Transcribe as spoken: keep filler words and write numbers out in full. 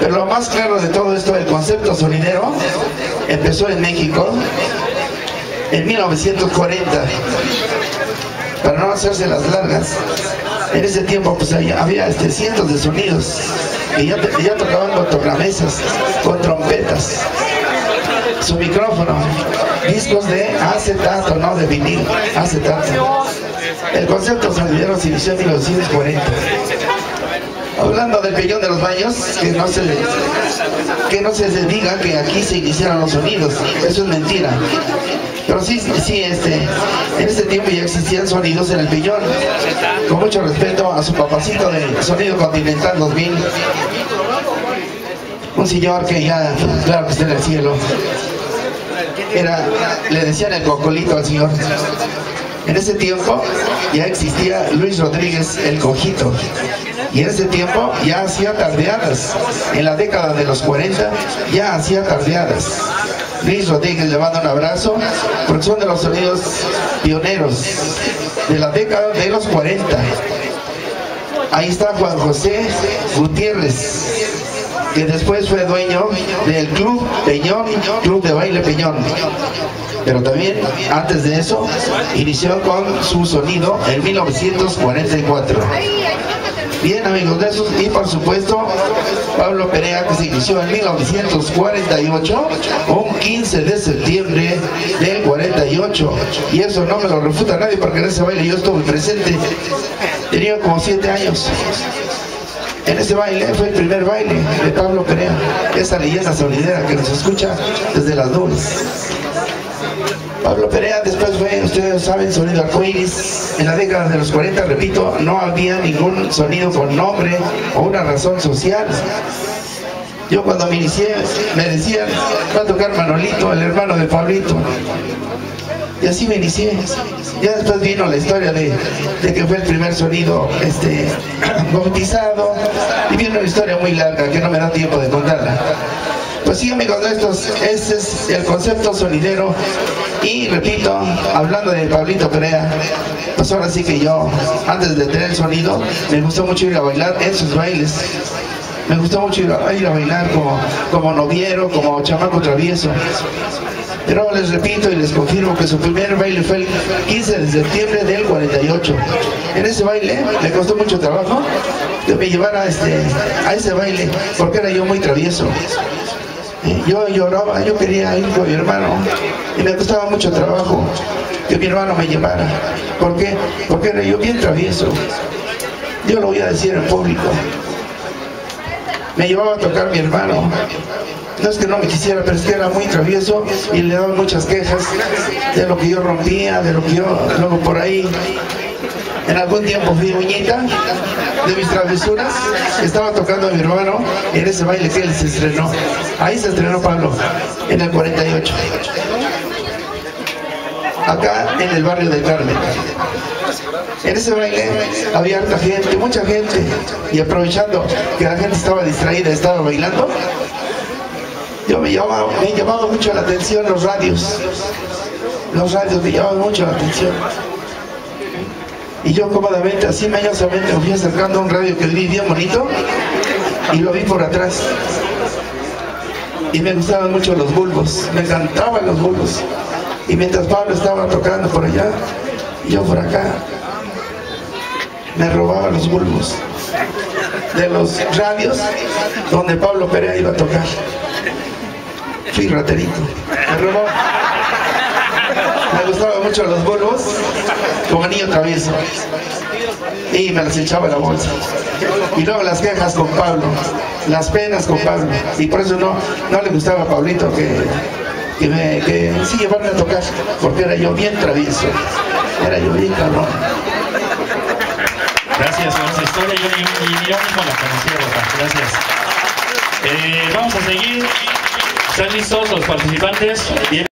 Pero lo más claro de todo esto, el concepto sonidero empezó en México en mil novecientos cuarenta. Para no hacerse las largas, en ese tiempo pues había, había este, cientos de sonidos y ya, ya tocaban con tornamesas, con trompetas, su micrófono, discos de acetato, no de vinil, acetato. El concepto sonidero se inició en mil novecientos cuarenta. Hablando del Peñón de los Baños, que no se que no se diga que aquí se iniciaron los sonidos, eso es mentira. Pero sí, sí este, en este tiempo ya existían sonidos en el Peñón. Con mucho respeto a su papacito de Sonido Continental dos mil, un señor que ya, claro que está en el cielo, era, le decían el cocolito al señor. En ese tiempo ya existía Luis Rodríguez, el Cojito. Y en ese tiempo ya hacía tardeadas. En la década de los cuarenta ya hacía tardeadas. Luis Rodríguez le manda un abrazo, porque son de los sonidos pioneros de la década de los cuarenta. Ahí está Juan José Gutiérrez, que después fue dueño del Club Peñón, Club de Baile Peñón. Pero también, antes de eso, inició con su sonido en mil novecientos cuarenta y cuatro. Bien, amigos de esos, y por supuesto, Pablo Perea, que se inició en mil novecientos cuarenta y ocho, un quince de septiembre del cuarenta y ocho. Y eso no me lo refuta nadie, porque en ese baile yo estuve presente. Tenía como siete años. En ese baile fue el primer baile de Pablo Perea, esa leyenda sonidera que nos escucha desde las dunas. Pablo Perea después fue, ustedes saben, Sonido Arcoíris. En la década de los cuarenta, repito, no había ningún sonido con nombre o una razón social. Yo cuando me inicié me decían, va a tocar Manolito, el hermano de Pablito. Y así me inicié. Ya después vino la historia de, de que fue el primer sonido este, bautizado. Y viene una historia muy larga que no me da tiempo de contarla. Pues sí, amigos de estos, ese es el concepto sonidero. Y repito, hablando de Pablito Perea, pues ahora sí que yo, antes de tener el sonido, me gustó mucho ir a bailar en sus bailes. Me gustó mucho ir a, ir a bailar como, como noviero, como chamaco travieso. Pero les repito y les confirmo que su primer baile fue el quince de septiembre del cuarenta y ocho. En ese baile me costó mucho trabajo que me llevara este, a ese baile, porque era yo muy travieso. Yo lloraba, yo quería ir con mi hermano y me costaba mucho trabajo que mi hermano me llevara. ¿Por qué? Porque era yo bien travieso. Yo lo voy a decir en público. Me llevaba a tocar mi hermano. No es que no me quisiera, pero es que era muy travieso y le daban muchas quejas de lo que yo rompía, de lo que yo luego por ahí. En algún tiempo fui uñita de mis travesuras. Estaba tocando a mi hermano en ese baile que él se estrenó. Ahí se estrenó Pablo, en el cuarenta y ocho. Acá en el barrio del Carmen. En ese baile había harta gente, mucha gente. Y aprovechando que la gente estaba distraída, estaba bailando. Yo me llamaba, me llamaba mucho la atención los radios. Los radios me llamaban mucho la atención. Y yo cómodamente, así mañosamente, me fui acercando a un radio que vi bien bonito y lo vi por atrás. Y me gustaban mucho los bulbos, me encantaban los bulbos. Y mientras Pablo estaba tocando por allá, y yo por acá, me robaba los bulbos de los radios donde Pablo Perea iba a tocar. Fui raterito, me robó. Me gustaban mucho los bulbos, como anillo travieso, y me las echaba en la bolsa. Y luego las quejas con Pablo, las penas con Pablo, y por eso no, no le gustaba a Pablito que, que, me, que sí llevarme a tocar, porque era yo bien travieso, era yo bien cabrón. Gracias por su historia y mi irónico la conocieron. Gracias. Eh, vamos a seguir. Están listos los participantes.